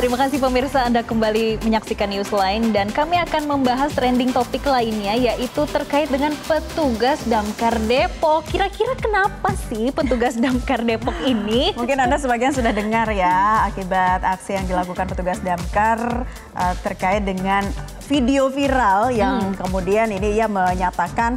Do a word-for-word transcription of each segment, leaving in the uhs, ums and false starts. Terima kasih pemirsa, Anda kembali menyaksikan news lain dan kami akan membahas trending topik lainnya, yaitu terkait dengan petugas Damkar Depok. Kira-kira kenapa sih petugas Damkar Depok ini? Mungkin Anda sebagian sudah dengar ya, akibat aksi yang dilakukan petugas Damkar uh, terkait dengan video viral yang hmm. kemudian ini ia menyatakan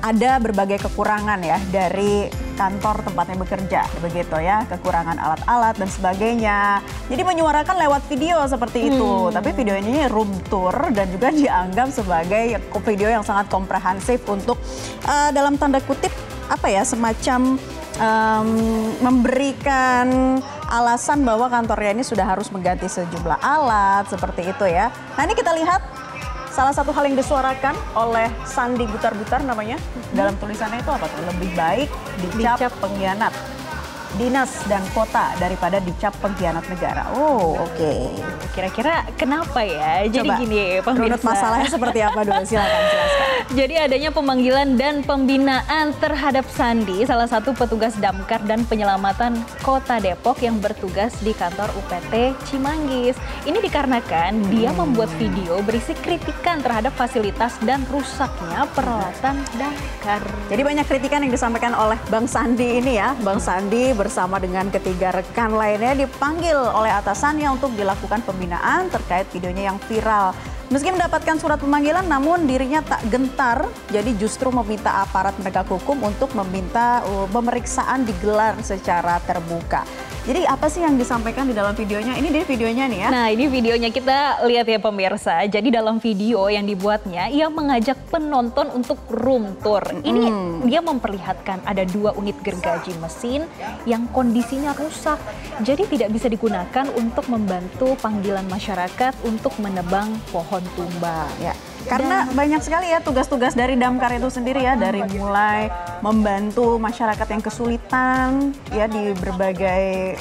ada berbagai kekurangan ya dari kantor tempatnya bekerja, begitu ya, kekurangan alat-alat dan sebagainya. Jadi menyuarakan lewat video seperti itu. Hmm. Tapi video ini room tour dan juga dianggap sebagai video yang sangat komprehensif untuk uh, dalam tanda kutip apa ya, semacam um, memberikan alasan bahwa kantornya ini sudah harus mengganti sejumlah alat seperti itu ya. Nah ini kita lihat. Salah satu hal yang disuarakan oleh Sandi Butar-Butar namanya, hmm. dalam tulisannya itu apa tuh? Lebih baik dicap, dicap pengkhianat dinas dan kota daripada dicap pengkhianat negara. Oh, oke. Okay. Kira-kira kenapa ya? Jadi coba, gini pemirsa. Masalahnya seperti apa dulu? Silakan jelaskan. Jadi adanya pemanggilan dan pembinaan terhadap Sandi, salah satu petugas Damkar dan penyelamatan Kota Depok yang bertugas di kantor U P T Cimanggis. Ini dikarenakan hmm. dia membuat video berisi kritikan terhadap fasilitas dan rusaknya peralatan Damkar. Jadi banyak kritikan yang disampaikan oleh Bang Sandi ini ya. Bang Sandi bersama dengan ketiga rekan lainnya dipanggil oleh atasannya untuk dilakukan pembinaan terkait videonya yang viral. Meski mendapatkan surat pemanggilan, namun dirinya tak gentar, jadi justru meminta aparat penegak hukum untuk meminta uh, pemeriksaan digelar secara terbuka. Jadi apa sih yang disampaikan di dalam videonya? Ini dia videonya nih ya. Nah ini videonya, kita lihat ya pemirsa. Jadi dalam video yang dibuatnya, ia mengajak penonton untuk room tour. Ini mm. dia memperlihatkan ada dua unit gergaji mesin yang kondisinya rusak. Jadi tidak bisa digunakan untuk membantu panggilan masyarakat untuk menebang pohon tumbang. Ya. Karena banyak sekali ya tugas-tugas dari Damkar itu sendiri ya, dari mulai membantu masyarakat yang kesulitan ya di berbagai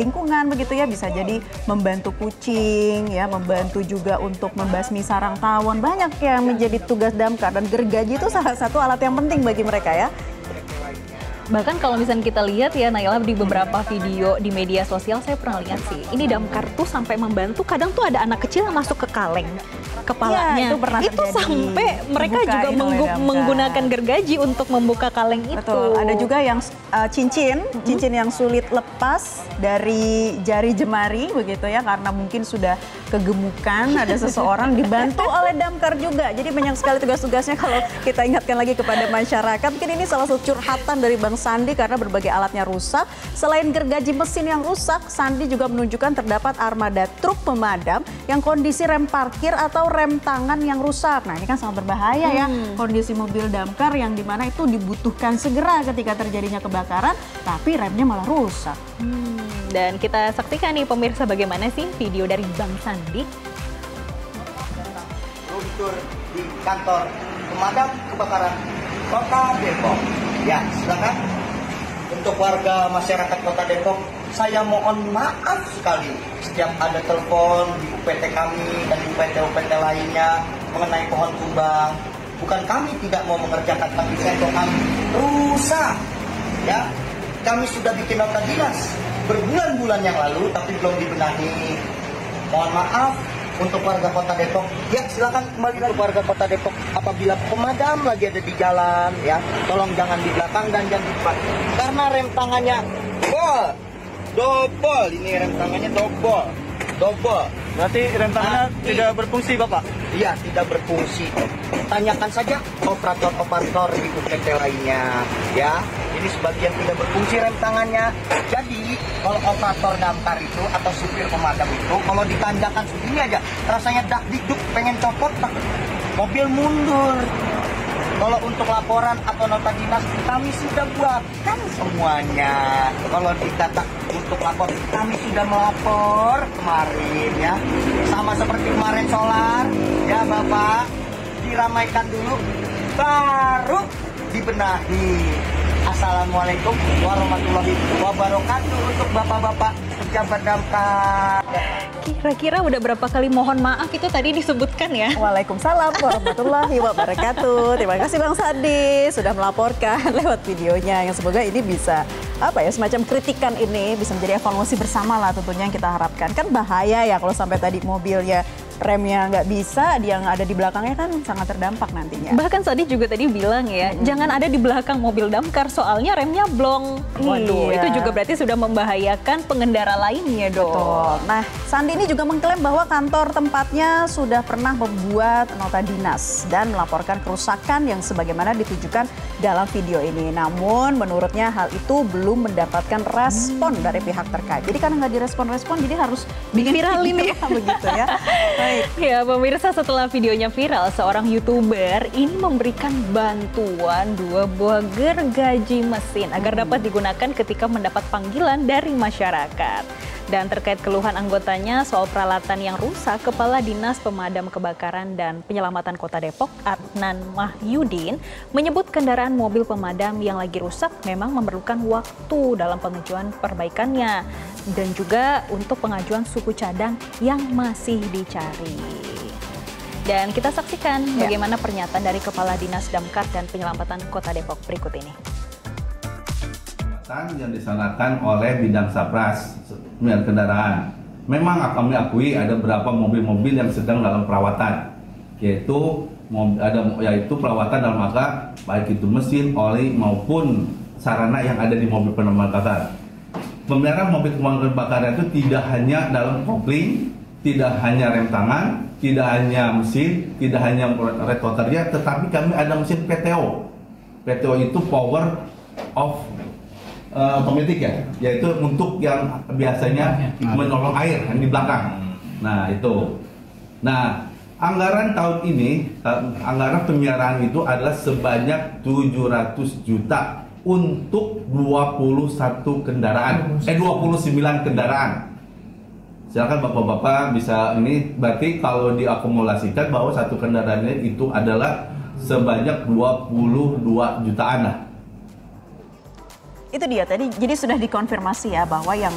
lingkungan begitu ya, bisa jadi membantu kucing ya, membantu juga untuk membasmi sarang tawon. Banyak yang menjadi tugas Damkar dan gergaji itu salah satu alat yang penting bagi mereka ya. Bahkan kalau misalnya kita lihat ya Naila, di beberapa video di media sosial saya pernah lihat sih, ini Damkar tuh sampai membantu, kadang tuh ada anak kecil yang masuk ke kaleng kepalanya, ya, itu, itu sampai mereka juga menggunakan gergaji untuk membuka kaleng itu. Betul. Ada juga yang uh, cincin, mm-hmm. cincin yang sulit lepas dari jari jemari begitu ya, karena mungkin sudah kegemukan, ada seseorang dibantu oleh Damkar juga. Jadi banyak sekali tugas-tugasnya kalau kita ingatkan lagi kepada masyarakat. Mungkin ini salah satu curhatan dari Bang Sandi karena berbagai alatnya rusak. Selain gergaji mesin yang rusak, Sandi juga menunjukkan terdapat armada truk pemadam yang kondisi rem parkir atau rem tangan yang rusak. Nah ini kan sangat berbahaya hmm. ya, kondisi mobil Damkar yang dimana itu dibutuhkan segera ketika terjadinya kebakaran, tapi remnya malah rusak. Hmm. Dan kita saksikan nih pemirsa bagaimana sih video dari Bang Sandi. Luntur di kantor pemadam kebakaran Kota Depok. Ya, silakan. Untuk warga masyarakat Kota Depok, saya mohon maaf sekali setiap ada telepon di U P T kami dan U P T U P T lainnya mengenai pohon tumbang. Bukan kami tidak mau mengerjakan, tapi sektor kami rusak. Ya, kami sudah bikin nota dinas berbulan-bulan yang lalu, tapi belum dibenahi. Mohon maaf untuk warga Kota Depok. Ya, silakan kembali lagi warga Kota Depok. Apabila pemadam lagi ada di jalan, ya, tolong jangan di belakang dan jangan di depan. Karena rem tangannya double, double. Ini rem tangannya double, double. Berarti rem tangannya Nanti. tidak berfungsi, Bapak? Iya, tidak berfungsi. Tanyakan saja operator-operator di U P T lainnya, ya. Ini sebagian tidak berfungsi rem tangannya. Jadi kalau operator Damkar itu atau supir pemadam itu kalau ditanjakan segini aja rasanya dak dikduk pengen copot, tak mobil mundur. Kalau untuk laporan atau nota dinas kami sudah buatkan semuanya. Kalau dikata untuk lapor, kami sudah melapor kemarin ya. Sama seperti kemarin solar ya Bapak, diramaikan dulu baru dibenahi. Assalamualaikum warahmatullahi wabarakatuh untuk bapak-bapak pejabat Damkar. Kira-kira udah berapa kali mohon maaf itu tadi disebutkan ya? Waalaikumsalam warahmatullahi wabarakatuh. Terima kasih Bang Sandi sudah melaporkan lewat videonya yang semoga ini bisa apa ya, semacam kritikan ini bisa menjadi evaluasi bersama lah tentunya yang kita harapkan. Kan bahaya ya kalau sampai tadi mobilnya remnya nggak bisa, dia yang ada di belakangnya kan sangat terdampak nantinya. Bahkan Sandi juga tadi bilang ya, mm-hmm. jangan ada di belakang mobil damkar soalnya remnya blong. Waduh, iya. Itu juga berarti sudah membahayakan pengendara lainnya dong. Betul. Nah, Sandi ini juga mengklaim bahwa kantor tempatnya sudah pernah membuat nota dinas dan melaporkan kerusakan yang sebagaimana ditujukan dalam video ini. Namun menurutnya hal itu belum mendapatkan respon hmm. dari pihak terkait. Jadi karena nggak direspon-respon, jadi harus bikin viral ini begitu ya. Ya pemirsa, setelah videonya viral, seorang YouTuber ini memberikan bantuan dua buah gergaji mesin agar dapat digunakan ketika mendapat panggilan dari masyarakat. Dan terkait keluhan anggotanya soal peralatan yang rusak, Kepala Dinas Pemadam Kebakaran dan Penyelamatan Kota Depok, Adnan Mahyudin, menyebut kendaraan mobil pemadam yang lagi rusak memang memerlukan waktu dalam pengajuan perbaikannya dan juga untuk pengajuan suku cadang yang masih dicari. Dan kita saksikan ya. Bagaimana pernyataan dari Kepala Dinas Damkar dan Penyelamatan Kota Depok berikut ini. Yang disalahkan oleh bidang sapras kendaraan, memang kami akui ada beberapa mobil-mobil yang sedang dalam perawatan, yaitu ada yaitu perawatan dalam rangka baik itu mesin, oli maupun sarana yang ada di mobil pemadam kebakaran. Pemeliharaan mobil pemadam kebakaran itu tidak hanya dalam kopling, tidak hanya rem tangan, tidak hanya mesin, tidak hanya red rotornya, tetapi kami ada mesin P T O. P T O itu power of otomatik ya, yaitu untuk yang biasanya menolong air yang di belakang. Nah itu, nah anggaran tahun ini, anggaran pemeliharaan itu adalah sebanyak tujuh ratus juta untuk dua puluh satu kendaraan, eh dua puluh sembilan kendaraan. Silakan bapak-bapak bisa ini, berarti kalau diakumulasikan bahwa satu kendaraannya itu adalah sebanyak dua puluh dua jutaan lah. Itu dia tadi, jadi sudah dikonfirmasi ya bahwa yang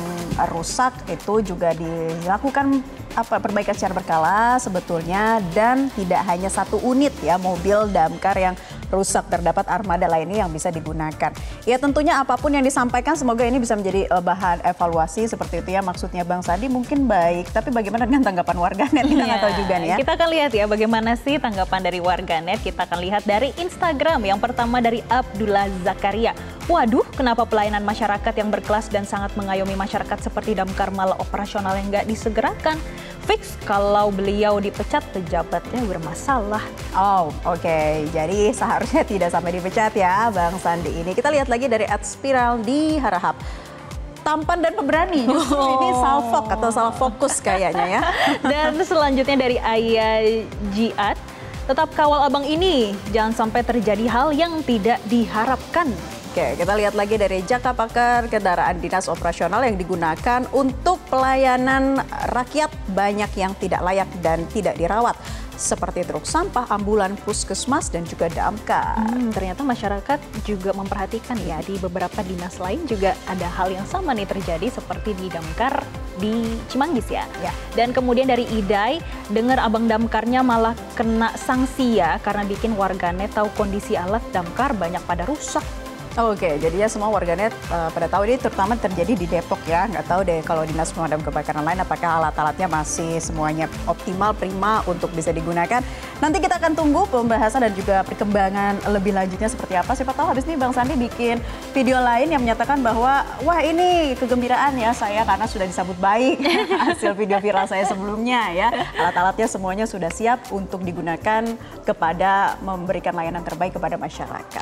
rusak itu juga dilakukan apa perbaikan secara berkala sebetulnya, dan tidak hanya satu unit ya mobil damkar yang rusak, terdapat armada lainnya yang bisa digunakan. Ya tentunya apapun yang disampaikan semoga ini bisa menjadi bahan evaluasi seperti itu ya, maksudnya Bang Sandi mungkin baik, tapi bagaimana dengan tanggapan warganet kita nggak tahu juga nih ya. Kita akan lihat ya bagaimana sih tanggapan dari warganet, kita akan lihat dari Instagram. Yang pertama dari Abdullah Zakaria. Waduh, kenapa pelayanan masyarakat yang berkelas dan sangat mengayomi masyarakat seperti damkar malah operasional yang nggak disegerakan? Fix kalau beliau dipecat, pejabatnya bermasalah. Oh, oke. Okay. Jadi seharusnya tidak sampai dipecat ya Bang Sandi ini. Kita lihat lagi dari at spiral di Harahap. Tampan dan pemberani. Justru oh. ini salfok atau salah fokus kayaknya ya. Dan selanjutnya dari Ayah Jiat. Tetap kawal abang ini, jangan sampai terjadi hal yang tidak diharapkan. Oke, kita lihat lagi dari Jaka Pakar, kendaraan dinas operasional yang digunakan untuk pelayanan rakyat banyak yang tidak layak dan tidak dirawat. Seperti truk sampah, ambulan, puskesmas, dan juga damkar. Hmm, ternyata masyarakat juga memperhatikan ya, di beberapa dinas lain juga ada hal yang sama nih terjadi seperti di damkar di Cimanggis ya. ya. Dan kemudian dari Idai, dengar abang damkarnya malah kena sanksi ya, karena bikin warganet tahu kondisi alat damkar banyak pada rusak. Oke, jadinya semua warganet uh, pada tahun ini terutama terjadi di Depok ya. Nggak tahu deh kalau dinas pemadam kebakaran lain apakah alat-alatnya masih semuanya optimal, prima untuk bisa digunakan. Nanti kita akan tunggu pembahasan dan juga perkembangan lebih lanjutnya seperti apa. Siapa tahu habis ini Bang Sandi bikin video lain yang menyatakan bahwa wah ini kegembiraan ya saya karena sudah disambut baik hasil video viral saya sebelumnya ya. Alat-alatnya semuanya sudah siap untuk digunakan kepada memberikan layanan terbaik kepada masyarakat.